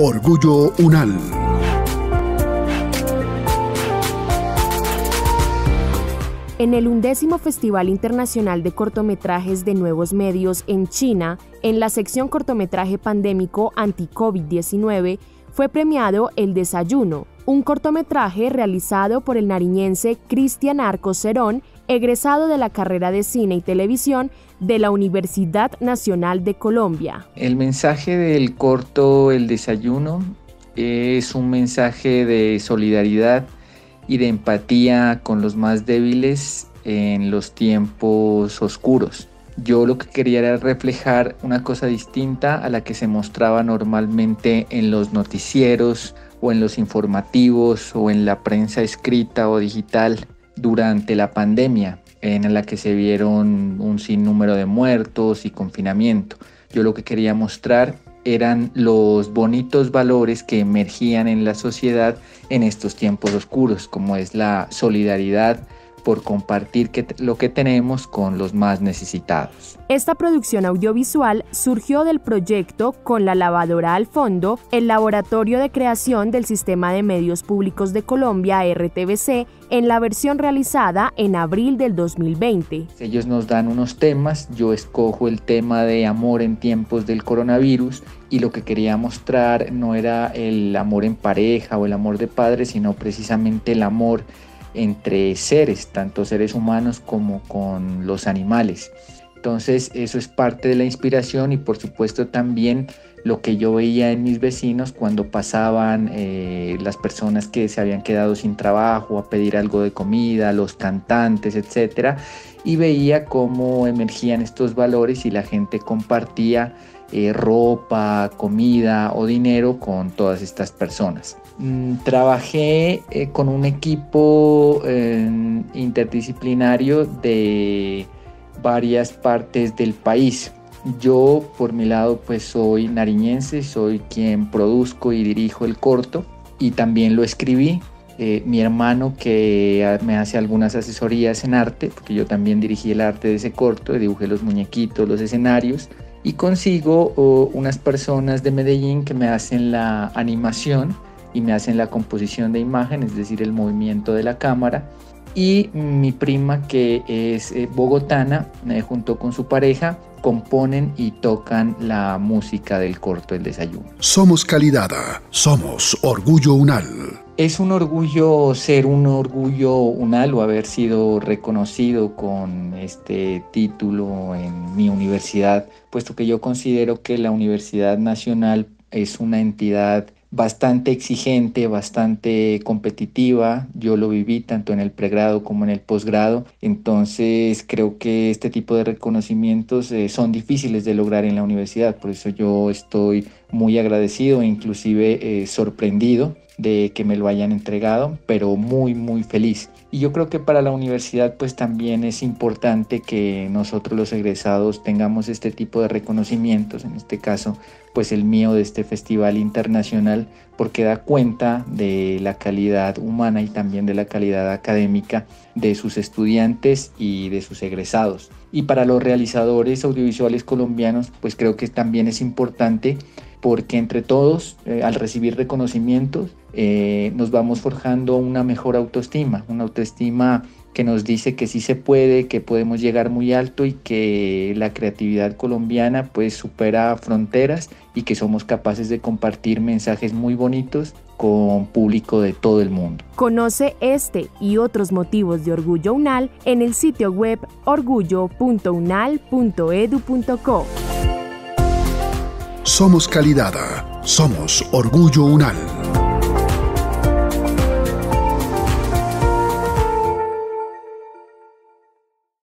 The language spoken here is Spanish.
Orgullo Unal. En el 11º Festival Internacional de Cortometrajes de Nuevos Medios en China, en la sección Cortometraje Pandémico Anti-COVID-19, fue premiado El Desayuno, un cortometraje realizado por el nariñense Cristian Arcos Cerón, egresado de la carrera de Cine y Televisión de la Universidad Nacional de Colombia. El mensaje del corto El Desayuno es un mensaje de solidaridad y de empatía con los más débiles en los tiempos oscuros. Yo lo que quería era reflejar una cosa distinta a la que se mostraba normalmente en los noticieros o en los informativos o en la prensa escrita o digital durante la pandemia, en la que se vieron un sinnúmero de muertos y confinamiento. Yo lo que quería mostrar eran los bonitos valores que emergían en la sociedad en estos tiempos oscuros, como es la solidaridad por compartir lo que tenemos con los más necesitados. Esta producción audiovisual surgió del proyecto Con la Lavadora al Fondo, el laboratorio de creación del Sistema de Medios Públicos de Colombia, RTVC, en la versión realizada en abril del 2020. Ellos nos dan unos temas, yo escojo el tema de amor en tiempos del coronavirus, y lo que quería mostrar no era el amor en pareja o el amor de padres, sino precisamente el amor entre seres, tanto seres humanos como con los animales. Entonces eso es parte de la inspiración, y por supuesto también lo que yo veía en mis vecinos cuando pasaban las personas que se habían quedado sin trabajo a pedir algo de comida, los cantantes, etcétera, y veía cómo emergían estos valores y la gente compartía ropa, comida o dinero con todas estas personas. Trabajé con un equipo interdisciplinario de varias partes del país. Yo, por mi lado, pues soy nariñense, soy quien produzco y dirijo el corto, y también lo escribí. Mi hermano, que me hace algunas asesorías en arte, porque yo también dirigí el arte de ese corto, dibujé los muñequitos, los escenarios, y consigo unas personas de Medellín que me hacen la animación y me hacen la composición de imagen, es decir, el movimiento de la cámara. Y mi prima, que es bogotana, junto con su pareja, componen y tocan la música del corto El Desayuno. Somos calidad, somos Orgullo Unal. Es un orgullo ser un Orgullo Unal o haber sido reconocido con este título en mi universidad, puesto que yo considero que la Universidad Nacional es una entidad bastante exigente, bastante competitiva. Yo lo viví tanto en el pregrado como en el posgrado, entonces creo que este tipo de reconocimientos son difíciles de lograr en la universidad, por eso yo estoy muy agradecido e inclusive sorprendido de que me lo hayan entregado, pero muy muy feliz. Y yo creo que para la universidad pues también es importante que nosotros los egresados tengamos este tipo de reconocimientos, en este caso pues el mío de este festival internacional, porque da cuenta de la calidad humana y también de la calidad académica de sus estudiantes y de sus egresados. Y para los realizadores audiovisuales colombianos pues creo que también es importante, porque entre todos, al recibir reconocimientos, nos vamos forjando una mejor autoestima, una autoestima que nos dice que sí se puede, que podemos llegar muy alto y que la creatividad colombiana pues supera fronteras y que somos capaces de compartir mensajes muy bonitos con público de todo el mundo. Conoce este y otros motivos de Orgullo Unal en el sitio web orgullo.unal.edu.co. Somos calidad, somos Orgullo Unal.